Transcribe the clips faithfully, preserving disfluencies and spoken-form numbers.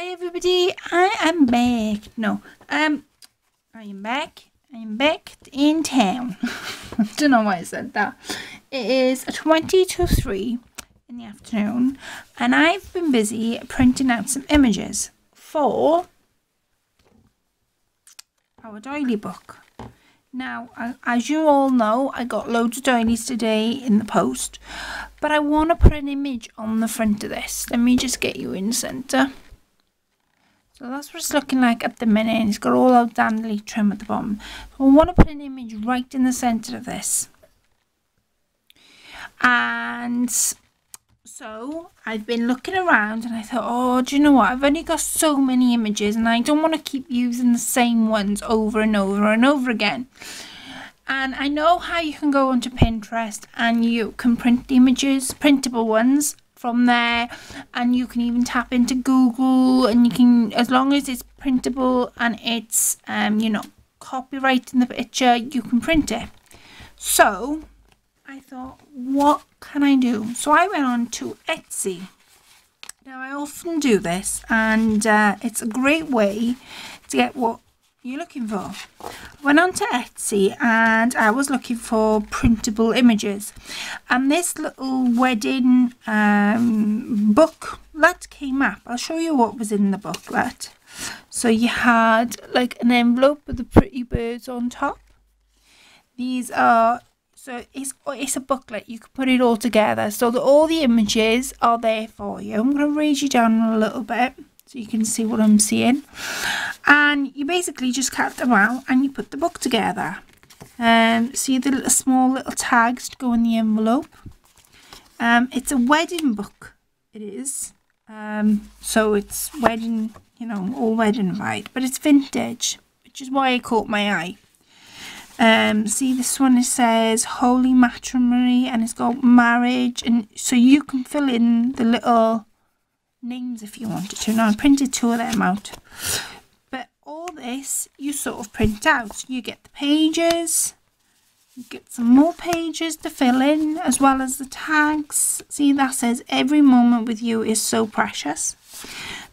Hi everybody, I am back. No, um, I am back. I am back in town. I don't know why I said that. It is twenty to three in the afternoon, and I've been busy printing out some images for our doily book. Now, as you all know, I got loads of doilies today in the post, but I want to put an image on the front of this. Let me just get you in centre. So that's what it's looking like at the minute, and it's got all our dandelion trim at the bottom. So I want to put an image right in the centre of this. And so I've been looking around and I thought, oh, do you know what? I've only got so many images and I don't want to keep using the same ones over and over and over again. And I know how you can go onto Pinterest and you can print images, printable ones, from there, and you can even tap into Google, and you can, as long as it's printable and it's um you know, copyright in the picture, you can print it. So I thought, what can I do? So I went on to Etsy. Now I often do this, and uh, it's a great way to get what you're looking for. I went on to Etsy and I was looking for printable images, and this little wedding um, booklet came up. I'll show you what was in the booklet. So you had like an envelope with the pretty birds on top. These are, so it's, it's a booklet, you can put it all together, so that all the images are there for you. I'm going to read you down a little bit so you can see what I'm seeing. And you basically just cut them out and you put the book together. Um, see the little, small little tags to go in the envelope. Um, it's a wedding book, it is. Um, so it's wedding, you know, all wedding right, but it's vintage, which is why it caught my eye. Um, see this one, it says Holy Matrimony, and it's got marriage, and so you can fill in the little names if you wanted to. Now I printed two of them out, but all this you sort of print out. You get the pages, you get some more pages to fill in, as well as the tags. See, that says every moment with you is so precious.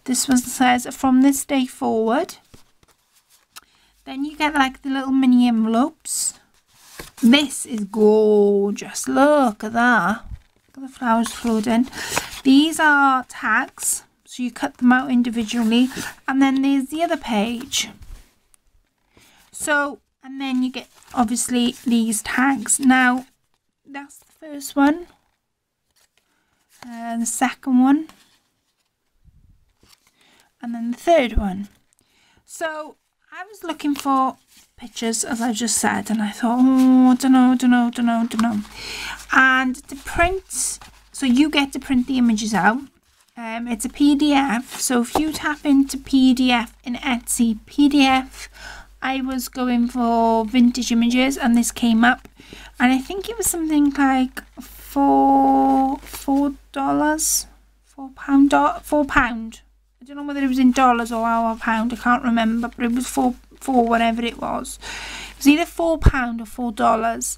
This one says from this day forward. Then you get like the little mini envelopes. This is gorgeous, look at that, look at the flowers floating. These are tags, so you cut them out individually, and then there's the other page. So, and then you get obviously these tags. Now, that's the first one, and the second one, and then the third one. So, I was looking for pictures, as I just said, and I thought, oh, I don't know, I don't know, I don't know, I don't know. And the print. So you get to print the images out. Um, it's a P D F. So if you tap into P D F in Etsy P D F, I was going for vintage images and this came up. And I think it was something like four, four dollars, four pound, four pound. I don't know whether it was in dollars or our pound. I can't remember, but it was four, four, whatever it was. It was either four pound or four dollars,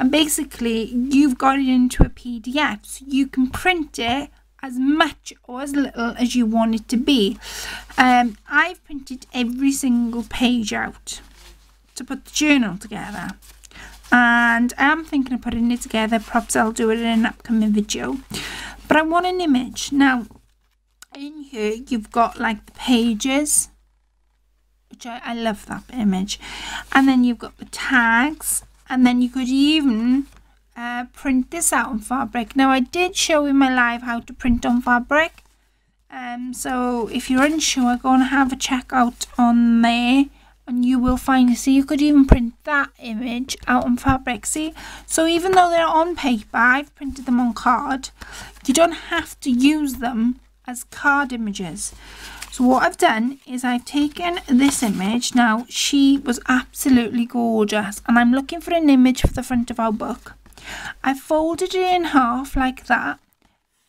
and basically you've got it into a P D F, so you can print it as much or as little as you want it to be. Um, I've printed every single page out to put the journal together, and I am thinking of putting it together. Perhaps I'll do it in an upcoming video, but I want an image. Now in here you've got like the pages, which I, I love that image, and then you've got the tags, and then you could even uh, print this out on fabric. Now I did show in my live how to print on fabric, um, so if you're unsure, go and have a check out on there and you will find. See, you could even print that image out on fabric. See, so even though they're on paper, I've printed them on card. You don't have to use them as card images. So what I've done is I've taken this image. Now she was absolutely gorgeous, and I'm looking for an image for the front of our book. I've folded it in half like that,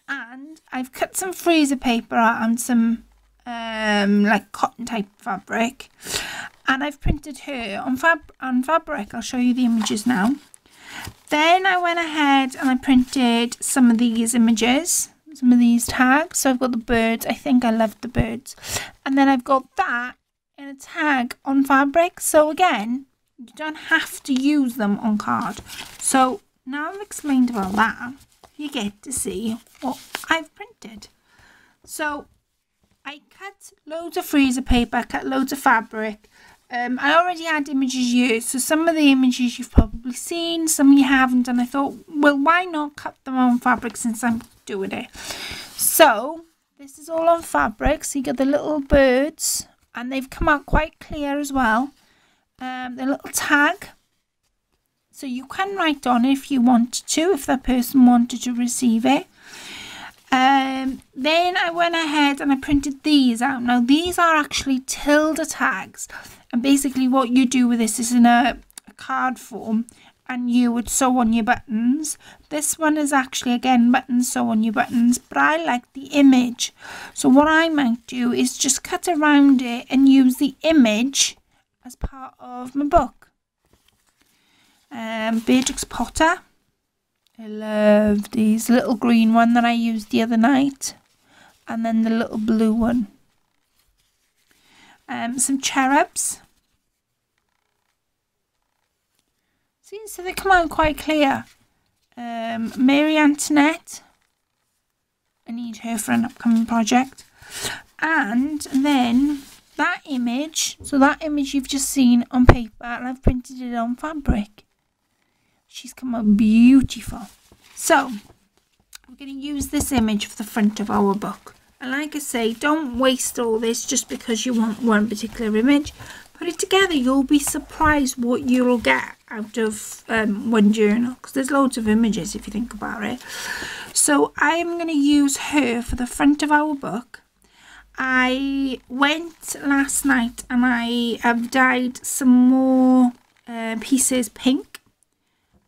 and I've cut some freezer paper out and some um, like cotton type fabric, and I've printed her on, fab on fabric. I'll show you the images now. Then I went ahead and I printed some of these images. some of these tags. So I've got the birds. I think I loved the birds. And then I've got that in a tag on fabric. So again, you don't have to use them on card. So now I've explained about that, you get to see what I've printed. So I cut loads of freezer paper, cut loads of fabric. Um, I already had images used, so some of the images you've probably seen, some you haven't, and I thought, well, why not cut them on fabric since I'm doing it? So this is all on fabric, so you got the little birds, and they've come out quite clear as well. Um, the little tag, so you can write on it if you want to, if that person wanted to receive it. Um, then I went ahead and I printed these out. Now these are actually Tilda tags, and basically what you do with this is in a, a card form, and you would sew on your buttons. This one is actually again buttons, sew on your buttons, but I like the image. So what I might do is just cut around it and use the image as part of my book. Um, Beatrix Potter. I love these, little green one that I used the other night, and then the little blue one. Um, some cherubs. See, so they come out quite clear. Um, Mary Antoinette. I need her for an upcoming project. And then that image, so that image you've just seen on paper, and I've printed it on fabric. She's come out beautiful. So we're going to use this image for the front of our book. And like I say, don't waste all this just because you want one particular image. Put it together. You'll be surprised what you'll get out of um, one journal, because there's loads of images if you think about it. So I'm going to use her for the front of our book. I went last night and I have dyed some more uh, pieces pink.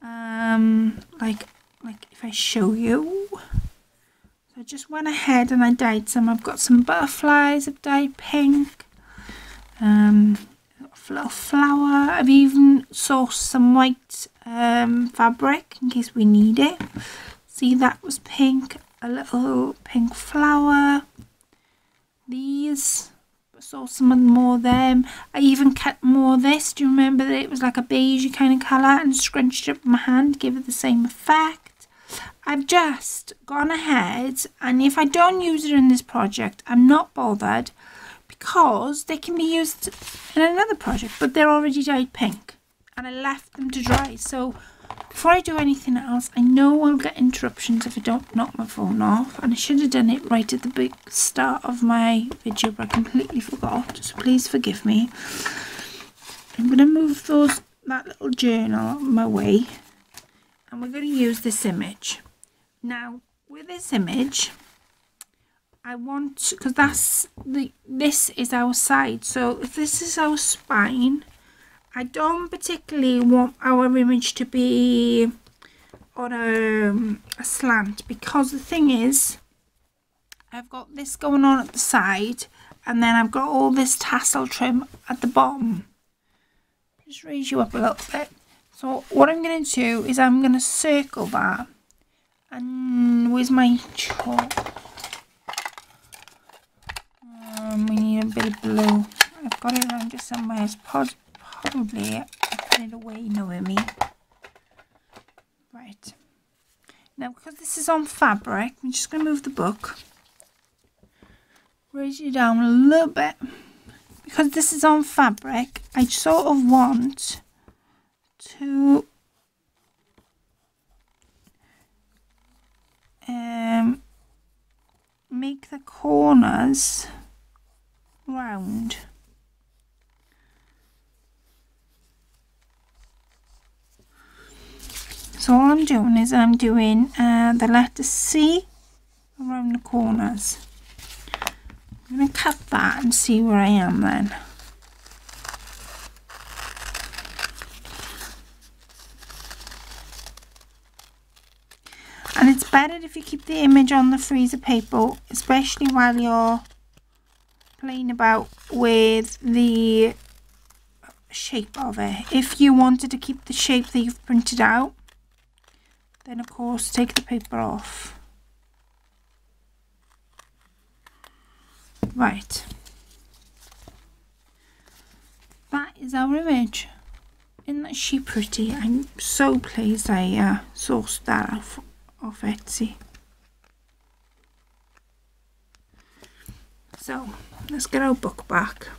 um like like if I show you, so I just went ahead and I dyed some. I've got some butterflies I've dyed pink, um a little flower. I've even sourced some white um fabric in case we need it. See, that was pink, a little pink flower. These saw some more of them. I even cut more of this. Do you remember that it was like a beige kind of colour, and scrunched it up in my hand, give it the same effect. I've just gone ahead, and if I don't use it in this project, I'm not bothered, because they can be used in another project, but they're already dyed pink and I left them to dry. So before I do anything else, I know I'll get interruptions if I don't knock my phone off, and I should have done it right at the big start of my video, but I completely forgot, so please forgive me. I'm going to move those that little journal out of my way, and we're going to use this image. Now with this image, I want, because that's the this is our side, so if this is our spine, I don't particularly want our image to be on a, a slant, because the thing is, I've got this going on at the side, and then I've got all this tassel trim at the bottom. Just raise you up a little bit. So what I'm going to do is I'm going to circle that, and where's my chalk? Um, we need a bit of blue. I've got it around here somewhere. It's pod. Probably I put it away knowing me. Right. Now because this is on fabric, I'm just going to move the book. Raise you down a little bit. Because this is on fabric, I sort of want to um, make the corners round. So all I'm doing is I'm doing uh, the letter C around the corners. I'm going to cut that and see where I am then. And it's better if you keep the image on the freezer paper, especially while you're playing about with the shape of it. If you wanted to keep the shape that you've printed out, then of course take the paper off. Right, that is our image. Isn't she pretty? I'm so pleased I uh, sourced that off, off Etsy. So let's get our book back.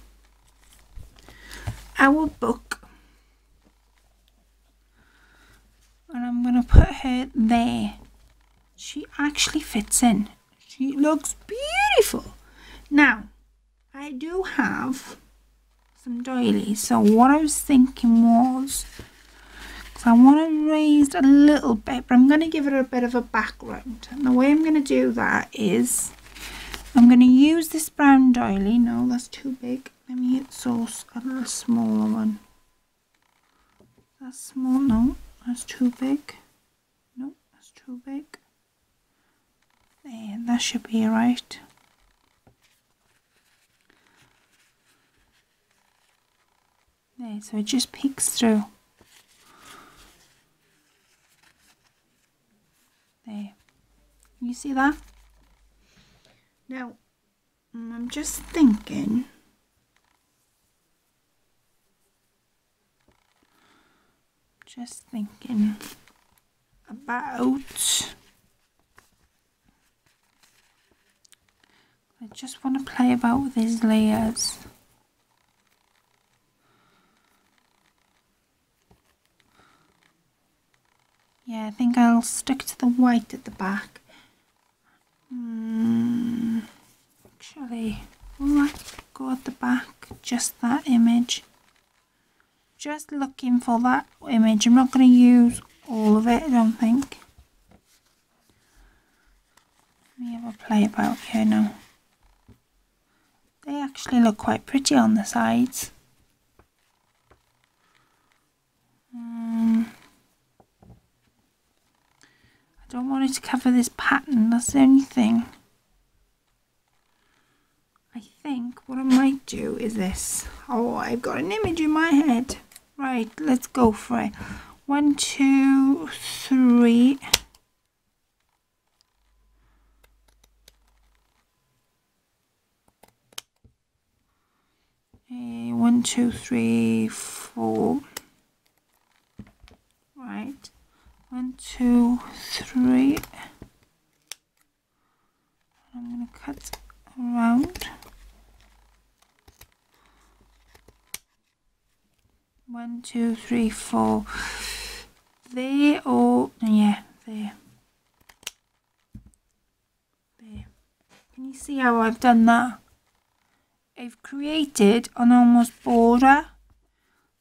Our book, and I'm gonna put her there. She actually fits in. She looks beautiful. Now, I do have some doilies, so what I was thinking was, because I want to raise a little bit, but I'm going to give it a bit of a background, and the way I'm going to do that is I'm going to use this brown doily. No, that's too big. Let me source a little smaller one. That's small. No, that's too big. No, that's too big. There, that should be right. There, so it just peeks through. There. Can you see that? Now, I'm just thinking. Just thinking about... I just want to play about with these layers. Yeah, I think I'll stick to the white at the back. Mm, actually, will I go at the back? Just that image. Just looking for that image. I'm not going to use all of it, I don't think. Let me have a play about here now. They actually look quite pretty on the sides. Um, I don't want it to cover this pattern, that's the only thing. I think what I might do is this. Oh, I've got an image in my head. Right, let's go for it. One, two, three. Uh, one, two, three, four. Right. One, two, three. I'm going to cut around. One, two, three, four. There, or, yeah, there. There. Can you see how I've done that? I've created an almost border.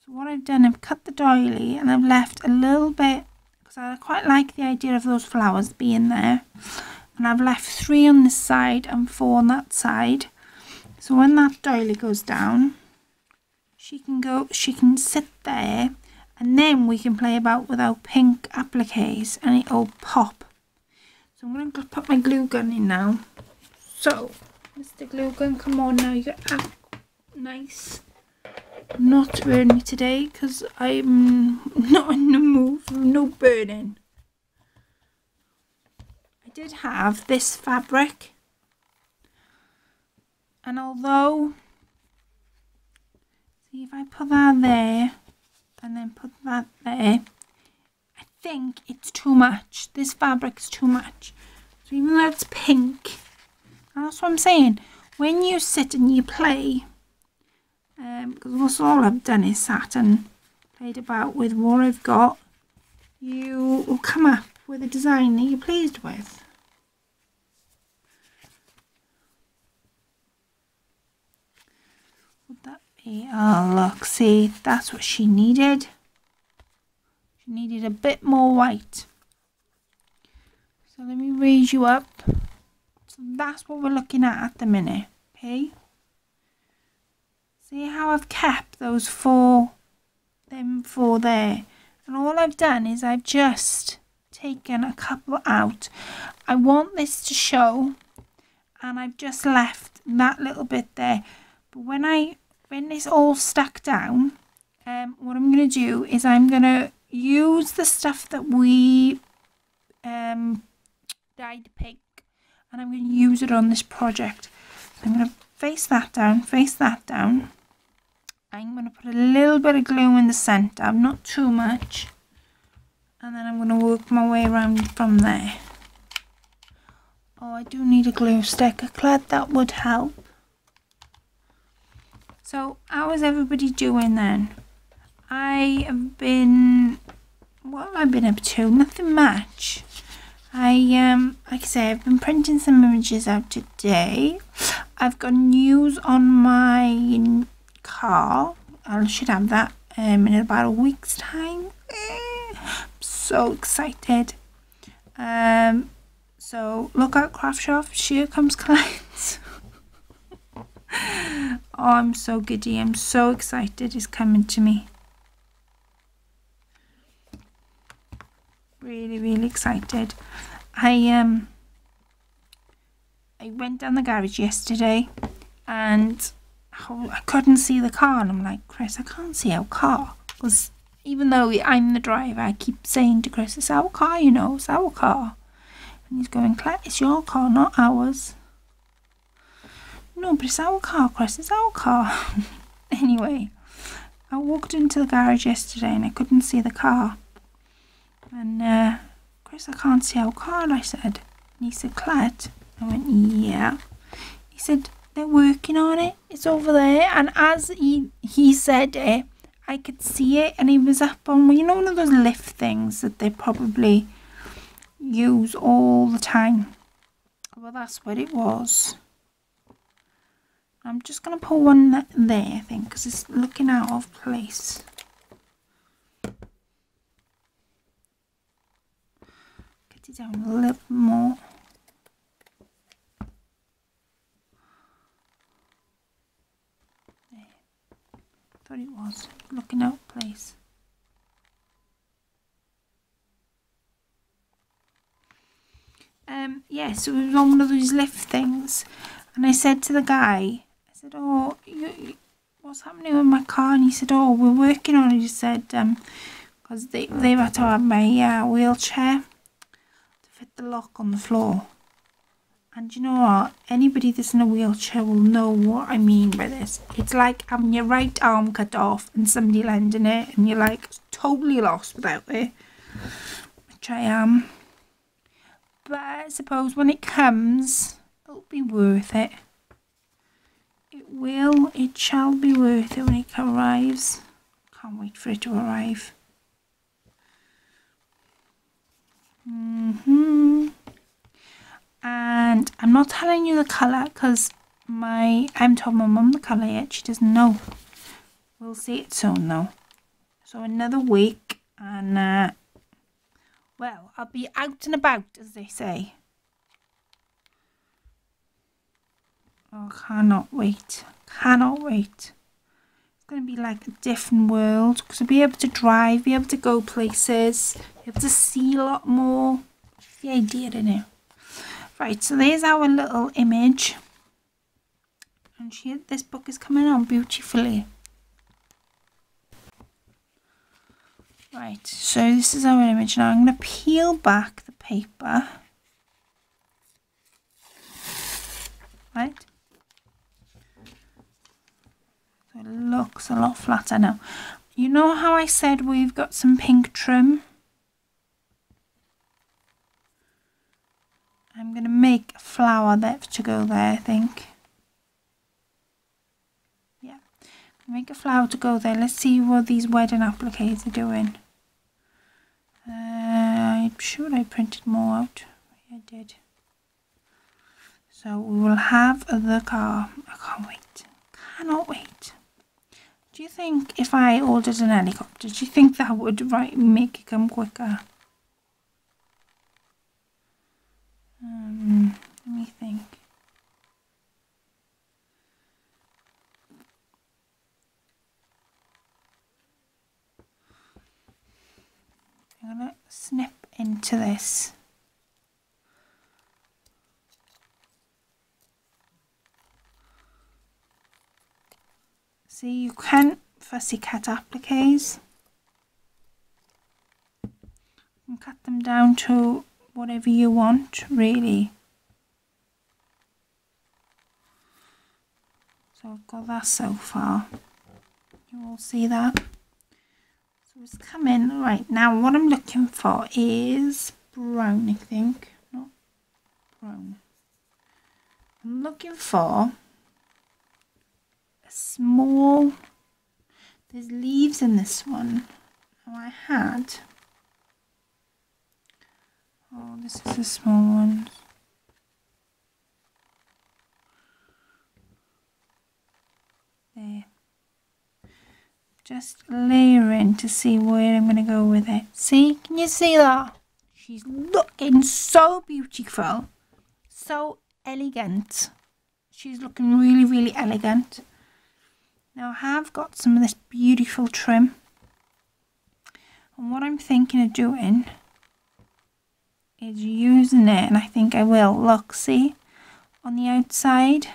So what I've done, I've cut the doily and I've left a little bit, because I quite like the idea of those flowers being there, and I've left three on this side and four on that side. So when that doily goes down, she can go, she can sit there, and then we can play about with our pink appliques and it'll pop. So I'm going to put my glue gun in now. So Mister Glue Gun, come on now, you act nice. Not burning today because I'm not in the mood for no burning. I did have this fabric, and although, see if I put that there and then put that there, I think it's too much. This fabric's too much. So even though it's pink. And that's what I'm saying, when you sit and you play, um, because that's all I've done is sat and played about with what I've got, you will come up with a design that you're pleased with. Would that be, oh look, see, that's what she needed. She needed a bit more white. So let me raise you up. That's what we're looking at at the minute, okay? See how I've kept those four, them four there. And all I've done is I've just taken a couple out. I want this to show, and I've just left that little bit there. But when I, when this all stuck down, um, what I'm going to do is I'm going to use the stuff that we um, dyed pink. And I'm going to use it on this project. I'm going to face that down, face that down. I'm going to put a little bit of glue in the centre, not too much, and then I'm going to work my way around from there. Oh, I do need a glue stick. I'm glad that would help. So, how is everybody doing then? I have been, what have I been up to? Nothing much. I, um, like I say, I've been printing some images out today. I've got news on my car. I should have that um, in about a week's time. I'm so excited. Um, so, look out, craft shop. Here comes clients. Oh, I'm so giddy. I'm so excited. It's coming to me. Really, really excited. I um, I went down the garage yesterday, and oh, I couldn't see the car. And I'm like, Chris, I can't see our car, because even though I'm the driver, I keep saying to Chris, "It's our car, you know, it's our car." And he's going, "Claire, it's your car, not ours." No, but it's our car, Chris, it's our car. Anyway, I walked into the garage yesterday and I couldn't see the car. And, uh, Chris, I can't see our car, I said. And he said, Claire? I went, yeah. He said, they're working on it, it's over there. And as he, he said it, I could see it, and he was up on, you know, one of those lift things that they probably use all the time. Well, that's what it was. I'm just going to pull one there, I think, because it's looking out of place. Get it down a little more. There. Thought it was looking out of place. Um, yeah, so it was on one of those lift things. And I said to the guy, I said, oh, you, you, what's happening with my car? And he said, oh, we're working on it. He said, um, because they, they've had to have my uh, wheelchair to fit the lock on the floor. And you know what? Anybody that's in a wheelchair will know what I mean by this. It's like having your right arm cut off and somebody lending it, and you're like totally lost without it, which I am. But I suppose when it comes, it'll be worth it. It will, it shall be worth it when it arrives. Can't wait for it to arrive. Mm-hmm. And I'm not telling you the colour, because my I haven't told my mum the colour yet. She doesn't know. We'll see it soon though. So another week, and uh, well, I'll be out and about, as they say. Oh, cannot wait. Cannot wait. It's going to be like a different world, because I'll be able to drive, be able to go places, be able to see a lot more. That's the idea, isn't it? Right, so there's our little image. And she, this book is coming on beautifully. Right, so this is our image. Now I'm going to peel back the paper. Right. So it looks a lot flatter now. You know how I said we've got some pink trim? I'm going to make a flower there to go there, I think. Yeah. Make a flower to go there. Let's see what these wedding appliques are doing. Uh, I'm sure I printed more out. Yeah, I did. So we will have the car. I can't wait. Cannot wait. Do you think if I ordered an helicopter, do you think that would right, make it come quicker? Um, let me think. I'm going to snip into this. See, you can fussy cut appliques. You can cut them down to whatever you want, really. So I've got that so far. You all see that? So it's coming. Right, now what I'm looking for is brown, I think. Not brown. I'm looking for a small... There's leaves in this one. Now I had... Oh, this is a small one. There. Just layering to see where I'm going to go with it. See? Can you see that? She's looking so beautiful. So elegant. She's looking really, really elegant. Now I have got some of this beautiful trim. And what I'm thinking of doing is using it, and I think I will. Look, see? On the outside.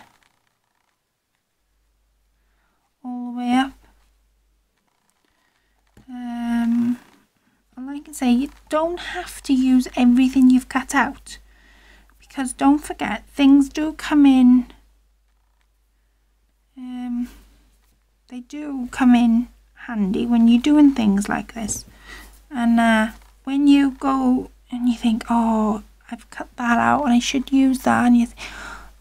All the way up. Um, and like I say, you don't have to use everything you've cut out. Because don't forget, things do come in. Um, they do come in handy when you're doing things like this. And uh, when you go and you think, oh, I've cut that out and I should use that. And you think,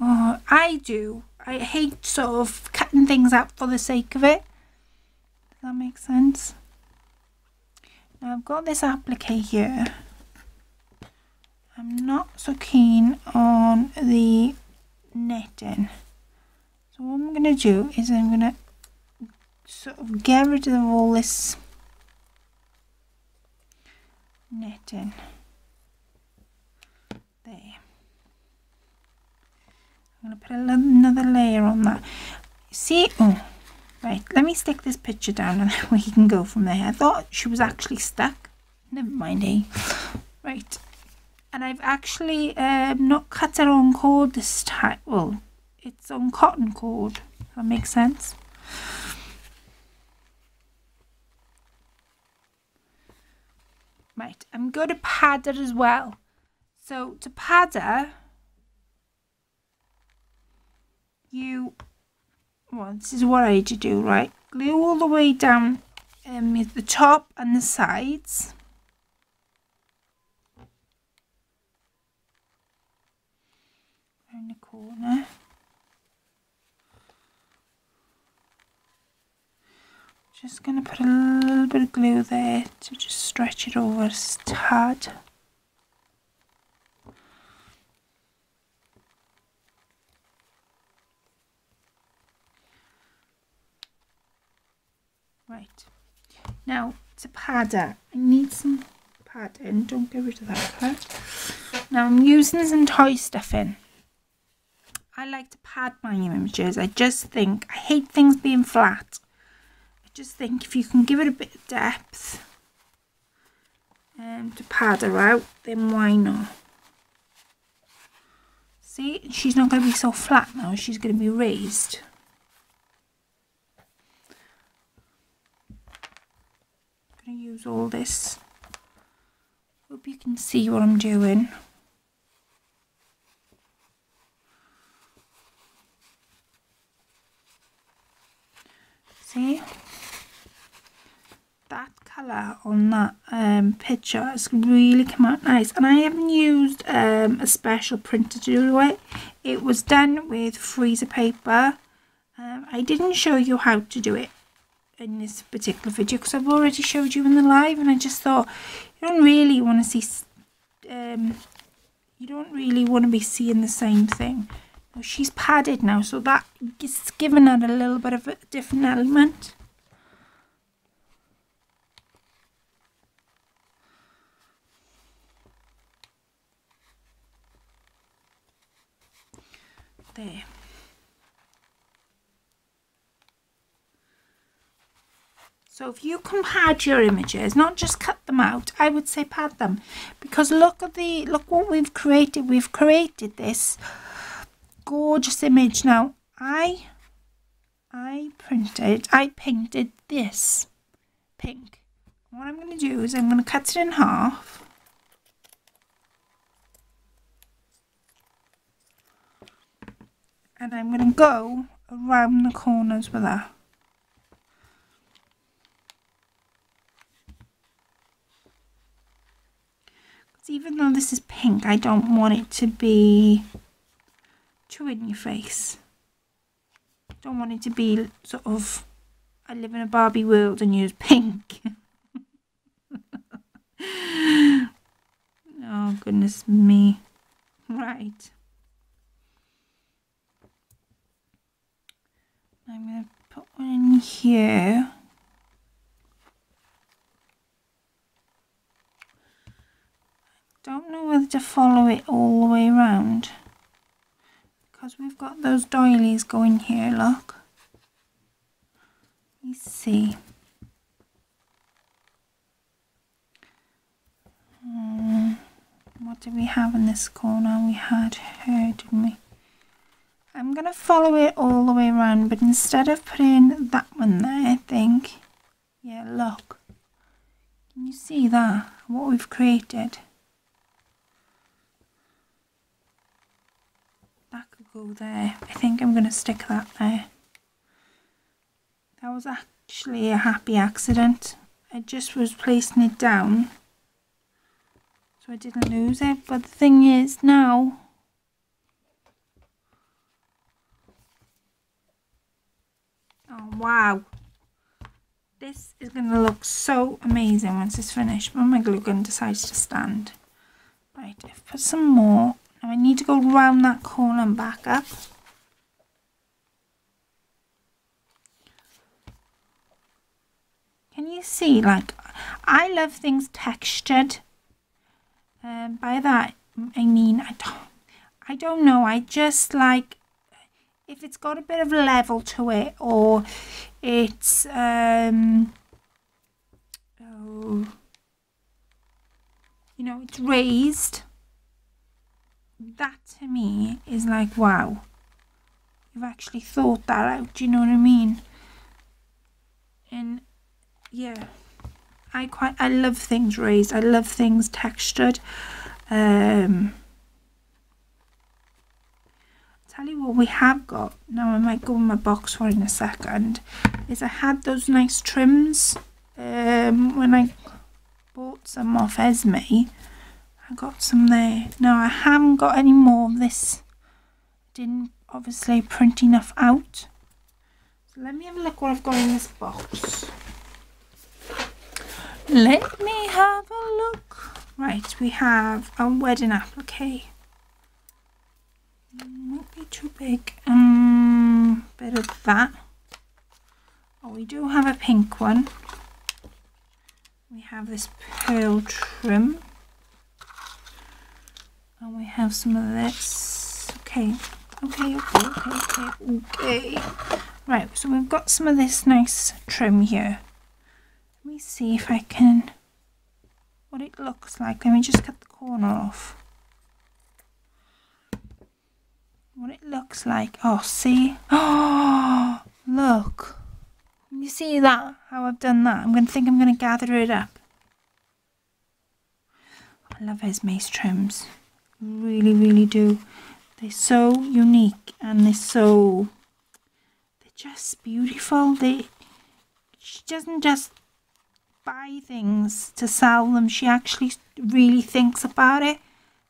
oh, I do. I hate sort of cutting things out for the sake of it. Does that make sense? Now I've got this applique here. I'm not so keen on the netting. So what I'm going to do is I'm going to sort of get rid of all this netting. There. I'm going to put another layer on that. See? Oh. Right, let me stick this picture down and then we can go from there. I thought she was actually stuck. Never mind, eh? Right. And I've actually um, not cut her on cord this time. Well, it's on cotton cord. That makes sense. Right, I'm going to pad her as well. So to pad her, you... Well, this is what I had to do, right? Glue all the way down um, the top and the sides. Around the corner. Just going to put a little bit of glue there to just stretch it over a tad. Right, now to padder. I need some padding, don't get rid of that part. Now I'm using some toy stuffing. I like to pad my images. I just think, I hate things being flat. I just think if you can give it a bit of depth um, to padder out, then why not? See, she's not going to be so flat now, she's going to be raised. Going to use all this. Hope you can see what I'm doing. See? That colour on that um, picture has really come out nice. And I haven't used um, a special printer to do it. It was done with freezer paper. Um, I didn't show you how to do it in this particular video because I've already showed you in the live, and I just thought you don't really want to see um, you don't really want to be seeing the same thing. Well, she's padded now, so that is giving her a little bit of a different element. There. So if you can pad your images, not just cut them out, I would say pad them, because look at the look what we've created. We've created this gorgeous image. Now I, I printed, I painted this pink. What I'm going to do is I'm going to cut it in half. And I'm going to go around the corners with that. Because even though this is pink, I don't want it to be too in your face. I don't want it to be sort of, I live in a Barbie world and use pink. Oh, goodness me. Right. I'm going to put one in here. I don't know whether to follow it all the way around, because we've got those doilies going here, look. Let me see. Um, what did we have in this corner? We had her, didn't we? I'm going to follow it all the way around, but instead of putting that one there, I think, yeah, look, can you see that, what we've created? That could go there. I think I'm going to stick that there. That was actually a happy accident. I just was placing it down, so I didn't lose it. But the thing is now, oh wow, this is going to look so amazing once it's finished. When my glue gun decides to stand. Right, I've put some more. Now I need to go round that corner and back up. Can you see, like, I love things textured. Um, by that I mean I don't, I don't know, I just like, if it's got a bit of level to it, or it's um, oh, you know, it's raised, that to me is like, wow, you've actually thought that out, do you know what I mean? And yeah, I quite, I love things raised, I love things textured. Um, I'll tell you what we have got, now I might go in my box for in a second, is I had those nice trims um, when I bought some off Esme, I got some there. Now I haven't got any more of this, didn't obviously print enough out. So let me have a look what I've got in this box. Let me have a look. Right, we have a wedding applique. Won't be too big. Um, bit of that. Oh, we do have a pink one. We have this pearl trim, and we have some of this. Okay, okay, okay, okay, okay, okay. Right, so we've got some of this nice trim here. Let me see if I can, what it looks like. Let me just cut the corner off. What it looks like. Oh, see? Oh, look. You see that? How I've done that? I'm going to think I'm going to gather it up. I love Esme's trims. Really, really do. They're so unique, and they're so, they're just beautiful. They, she doesn't just buy things to sell them. She actually really thinks about it,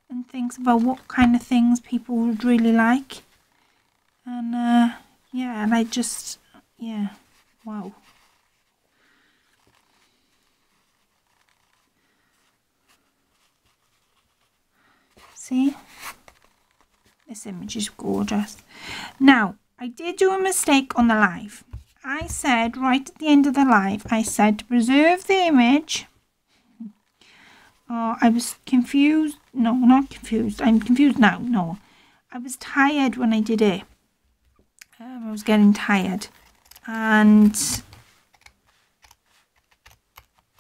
and thinks about what kind of things people would really like. And uh, yeah, and I just, yeah, wow. See, this image is gorgeous. Now, I did do a mistake on the live. I said right at the end of the live, I said to preserve the image. Oh, I was confused. No, not confused. I'm confused now. No, I was tired when I did it. Um, I was getting tired. And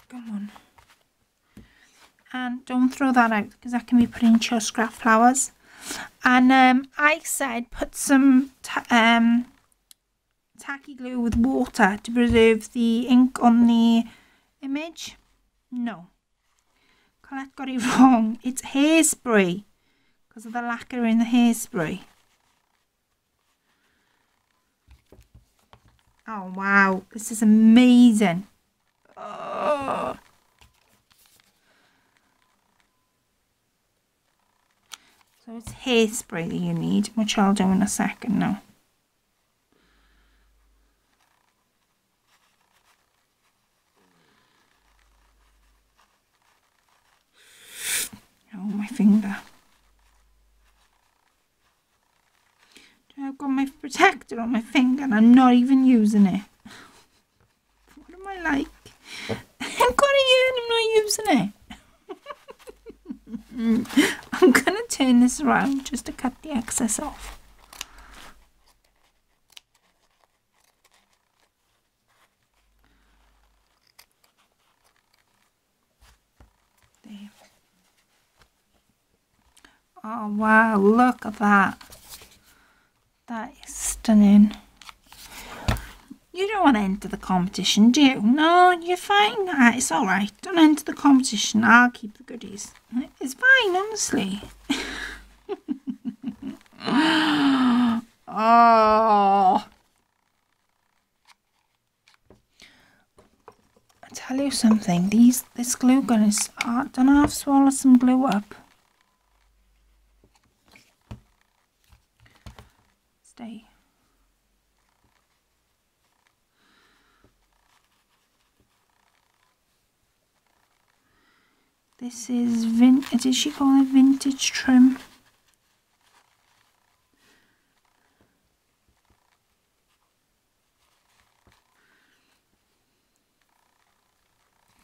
come on. And don't throw that out, because that can be put into your scrap flowers. And um, I said put some ta um, tacky glue with water to preserve the ink on the image. No. Colette got it wrong. It's hairspray, because of the lacquer in the hairspray. Oh wow, this is amazing. Oh. So it's hairspray that you need, which I'll do in a second now. Oh, my finger. I've got my protector on my finger and I'm not even using it. What am I like? I've got it here and I'm not using it. I'm going to turn this around just to cut the excess off. There. Oh wow, look at that. That is stunning. You don't want to enter the competition, do you? No, you're fine. Nah, it's all right. Don't enter the competition. I'll keep the goodies. It's fine, honestly. Oh, I tell you something. These this glue gun is. I don't know. I've swallowed some glue up. Stay. This is vintage, did she call it vintage trim?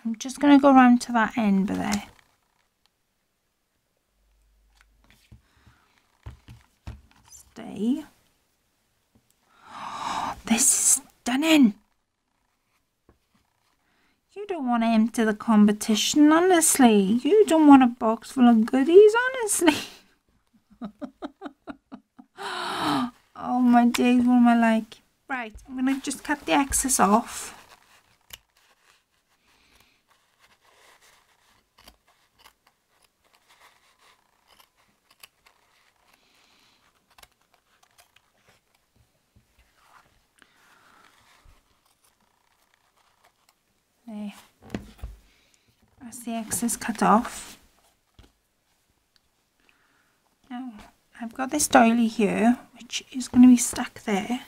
I'm just going to go round to that end by there. Stay. This is stunning. You don't want to enter the competition, honestly. You don't want a box full of goodies, honestly. Oh my days, what am I like? Right, I'm going to just cut the excess off. There, that's the excess cut off. Now, I've got this doily here, which is going to be stuck there.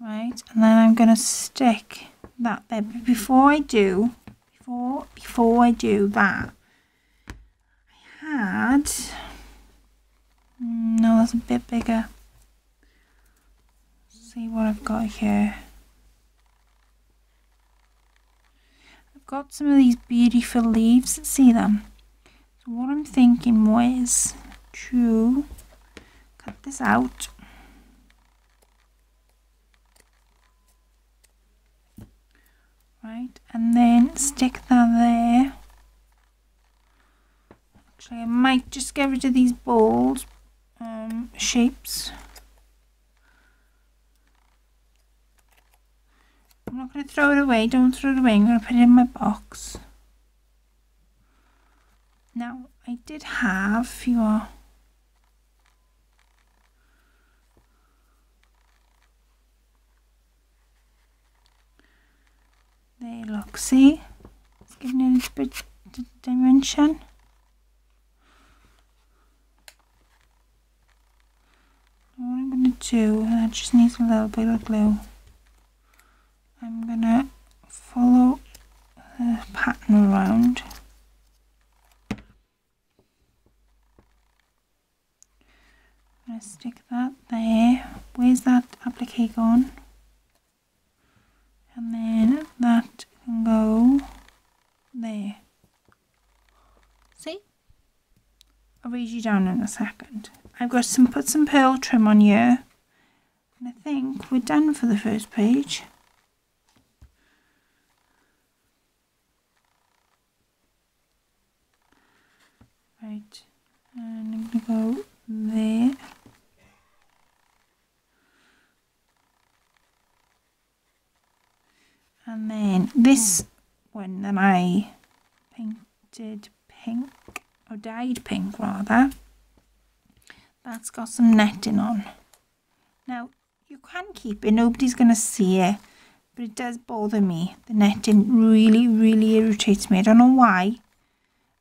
Right, and then I'm going to stick that there. But before I do, before, before I do that, I had, no, that's a bit bigger. Let's see what I've got here. Got some of these beautiful leaves, see them? So what I'm thinking was to cut this out. Right, and then stick that there. Actually, I might just get rid of these bold um, shapes. I'm not going to throw it away, don't throw it away, I'm going to put it in my box. Now, I did have your... There, look, see? It's giving it a little bit of dimension. What I'm going to do, that just needs a little bit of glue. I'm going to follow the pattern around. I'm going to stick that there. Where's that applique gone? And then that can go there. See? I'll raise you down in a second. I've got some, put some pearl trim on here. And I think we're done for the first page. Right, and I'm going to go there. And then this one that I painted pink, or dyed pink rather, that's got some netting on. Now, you can keep it, nobody's going to see it, but it does bother me. The netting really, really irritates me. I don't know why.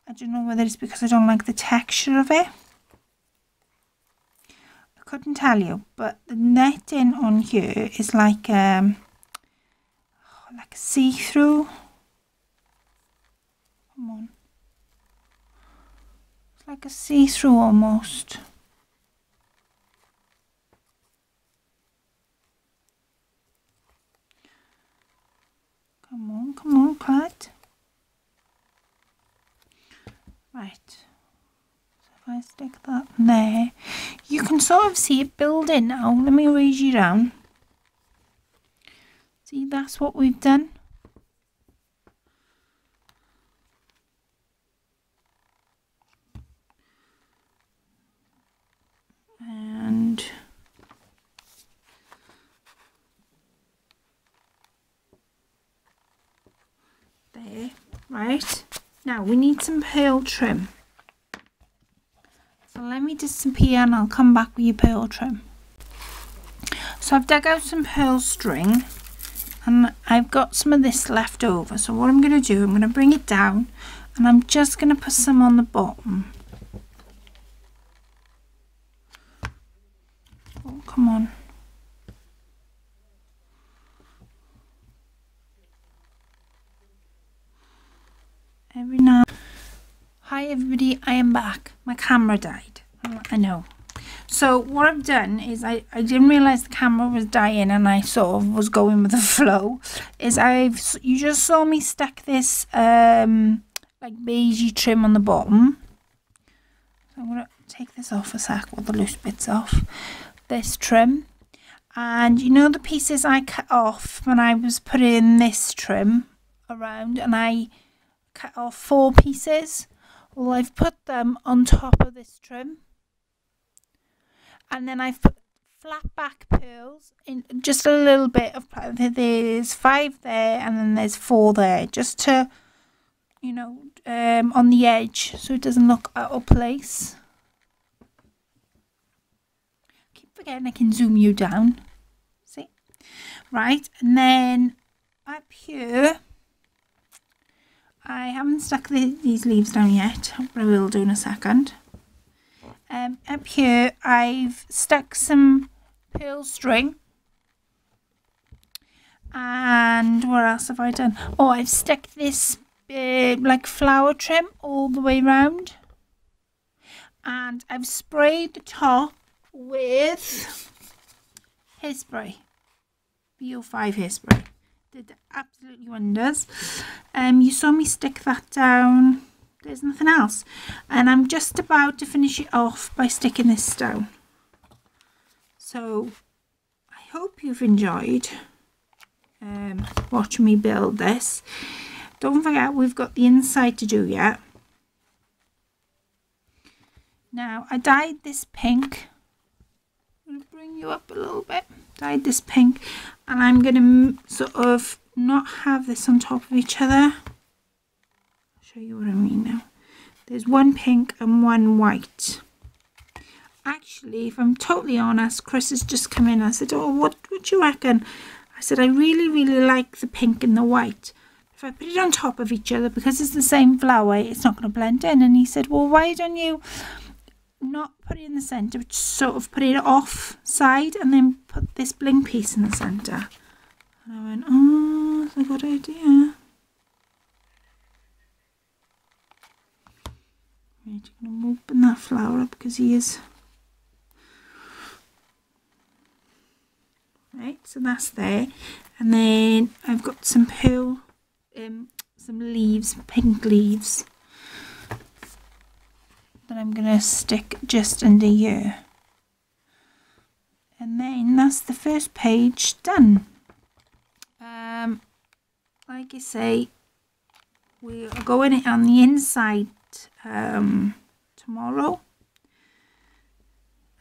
I don't know whether it's because I don't like the texture of it. I couldn't tell you, but the netting on here is like um, like see-through. Come on. It's like a see-through almost. Come on, come on, cut. Right. So if I stick that there, you can sort of see it building now. Let me raise you down. See, that's what we've done. And there, right. Now we need some pearl trim, so let me disappear and I'll come back with your pearl trim. So I've dug out some pearl string and I've got some of this left over, so what I'm going to do, I'm going to bring it down and I'm just going to put some on the bottom. Oh, come on. Every now. Hi everybody, I am back. My camera died. I know. So what I've done is I, I didn't realise the camera was dying and I sort of was going with the flow. Is I've you just saw me stack this um like beigey trim on the bottom. So I'm gonna take this off a sec, all the loose bits off this trim. And you know the pieces I cut off when I was putting this trim around, and I cut off four pieces. Well, I've put them on top of this trim, and then I've put flat back pearls in just a little bit of, there's five there and then there's four there, just to, you know, um, on the edge so it doesn't look out of place. Keep forgetting I can zoom you down. See? Right, and then up here I haven't stuck the, these leaves down yet, but I will do in a second. Um, up here I've stuck some pearl string, and what else have I done? Oh, I've stuck this uh, like flower trim all the way round, and I've sprayed the top with hairspray, B O five hairspray. Did absolutely wonders. Um, you saw me stick that down. There's nothing else, and I'm just about to finish it off by sticking this down. So I hope you've enjoyed um, watching me build this. Don't forget we've got the inside to do yet. Now I dyed this pink. I'm going to bring you up a little bit. Dyed this pink, and I'm going to sort of not have this on top of each other. I'll show you what I mean now. There's one pink and one white. Actually, if I'm totally honest, Chris has just come in. I said, oh, what would you reckon? I said, I really, really like the pink and the white. If I put it on top of each other, because it's the same flower, it's not going to blend in. And he said, well, why don't you not put it in the centre, but just sort of put it off side and then put this bling piece in the centre? And I went, oh, that's a good idea. I'm just going to open that flower up because he is. Right, so that's there. And then I've got some pearl, um, some leaves, pink leaves, that I'm going to stick just under here. And then that's the first page done. Um, like I say, we're going on the inside um, tomorrow.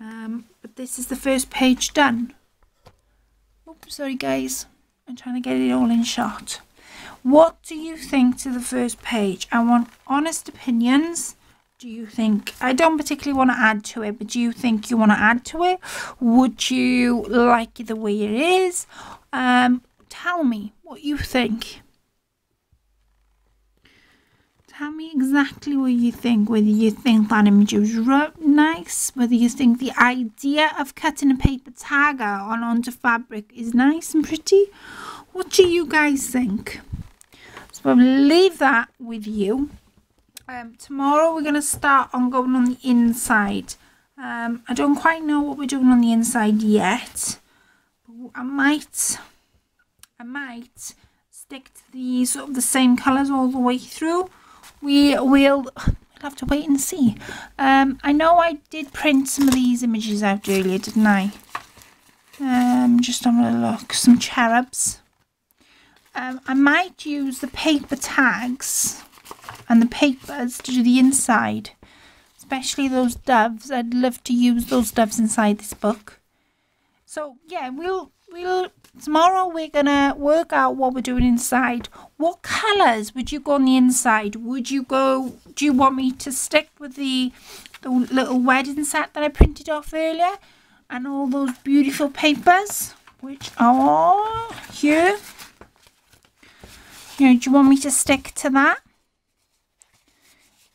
Um, but this is the first page done. Oops, sorry guys, I'm trying to get it all in shot. What do you think to the first page? I want honest opinions. do you think? I don't particularly want to add to it, but do you think you want to add to it? Would you like it the way it is? Um, tell me what you think. Tell me exactly what you think, whether you think that image is nice, whether you think the idea of cutting a paper tag on onto fabric is nice and pretty. What do you guys think? So I'll leave that with you. Um, tomorrow we're going to start on going on the inside. Um, I don't quite know what we're doing on the inside yet. But I might, I might stick to the sort of the same colours all the way through. We will we'll have to wait and see. Um, I know I did print some of these images out earlier, didn't I? Um, just having a look. Some cherubs. Um, I might use the paper tags and the papers to do the inside. Especially those doves. I'd love to use those doves inside this book. So, yeah, we'll... we'll tomorrow we're gonna work out what we're doing inside. What colours would you go on the inside? Would you go, do you want me to stick with the, the little wedding set that I printed off earlier and all those beautiful papers which are here? You know, do you want me to stick to that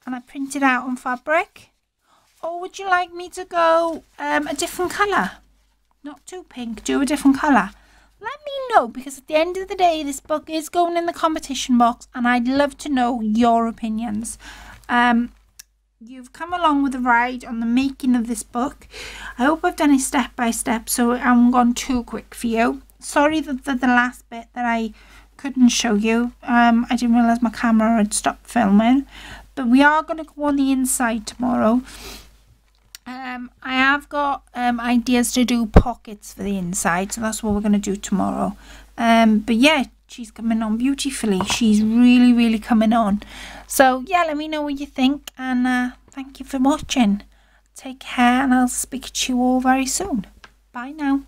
and I print it out on fabric? Or would you like me to go um, a different colour? Not too pink, do a different colour. Let me know, because at the end of the day, this book is going in the competition box and I'd love to know your opinions. Um, you've come along with the ride on the making of this book. I hope I've done it step by step so I haven't gone too quick for you. Sorry that the, the last bit that I couldn't show you. Um, I didn't realise my camera had stopped filming. But we are going to go on the inside tomorrow. Um, I have got um, ideas to do pockets for the inside, so that's what we're going to do tomorrow. Um, but yeah, she's coming on beautifully. She's really, really coming on. So yeah, let me know what you think, and uh, thank you for watching. Take care, and I'll speak to you all very soon. Bye now.